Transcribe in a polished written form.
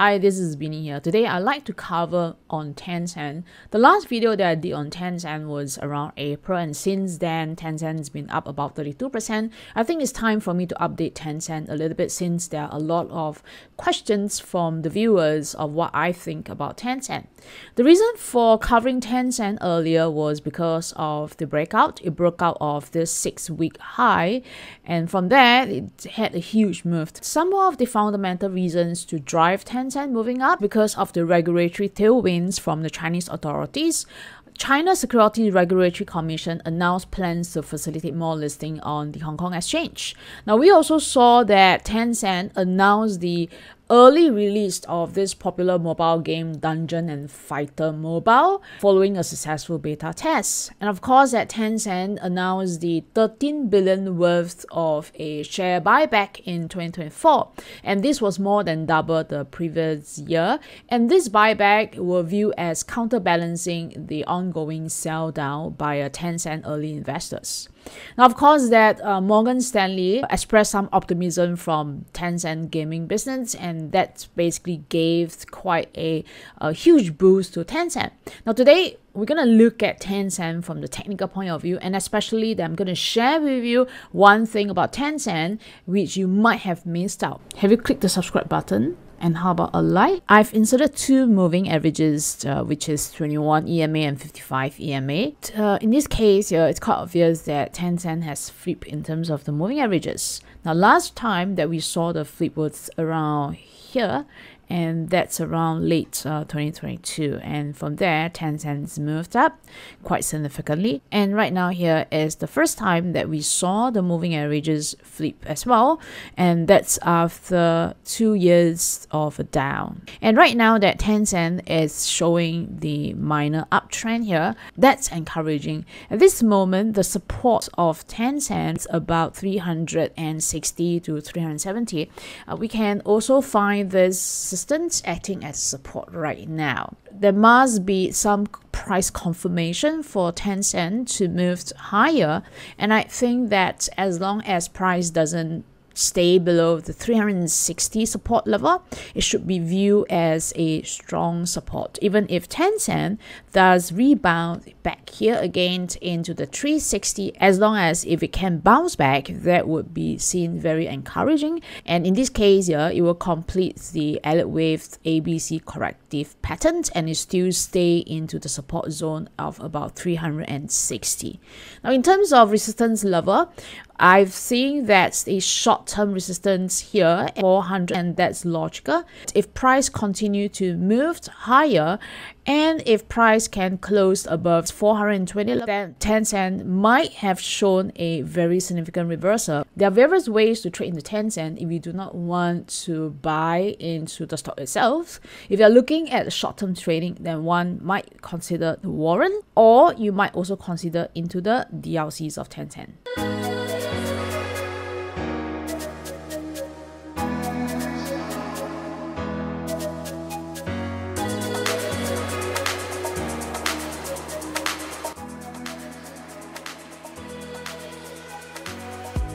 Hi, this is Binni here. Today I'd like to cover on Tencent. The last video that I did on Tencent was around April, and since then Tencent's been up about 32%. I think it's time for me to update Tencent a little bit since there are a lot of questions from the viewers of what I think about Tencent. The reason for covering Tencent earlier was because of the breakout. It broke out of this 6-week high, and from there it had a huge move. Some of the fundamental reasons to drive Tencent moving up because of the regulatory tailwinds from the Chinese authorities. China Securities Regulatory Commission announced plans to facilitate more listing on the Hong Kong Exchange. Now, we also saw that Tencent announced the early release of this popular mobile game Dungeon and Fighter Mobile following a successful beta test. And of course that Tencent announced the 13 billion worth of a share buyback in 2024, and this was more than double the previous year, and this buyback were viewed as counterbalancing the ongoing sell down by Tencent early investors. Now, of course, that Morgan Stanley expressed some optimism from Tencent gaming business, and that basically gave quite a huge boost to Tencent. Now, today, we're going to look at Tencent from the technical point of view, and especially that I'm going to share with you one thing about Tencent which you might have missed out. Have you clicked the subscribe button? And how about a like? I've inserted two moving averages, which is 21 EMA and 55 EMA. In this case, it's quite obvious that Tencent has flipped in terms of the moving averages. Now, last time that we saw the flip was around here, and that's around late 2022, and from there Tencent's moved up quite significantly, and right now here is the first time that we saw the moving averages flip as well, and that's after 2 years of a down. And right now that Tencent is showing the minor uptrend here, that's encouraging. At this moment the support of Tencent is about 360 to 370. We can also find this acting as support right now. There must be some price confirmation for Tencent to move higher, and I think that as long as price doesn't stay below the 360 support level, it should be viewed as a strong support. Even if Tencent does rebound back here again into the 360, as long as if it can bounce back, that would be seen very encouraging. And in this case here, it will complete the Elliott Wave ABC corrective pattern, and it still stay into the support zone of about 360. Now, in terms of resistance level, I've seen that a short-term resistance here at 400, and that's logical. If price continue to move higher, and if price can close above 420, then Tencent might have shown a very significant reversal. There are various ways to trade into Tencent if you do not want to buy into the stock itself. If you're looking at short-term trading, then one might consider the warrant, or you might also consider into the DLCs of Tencent.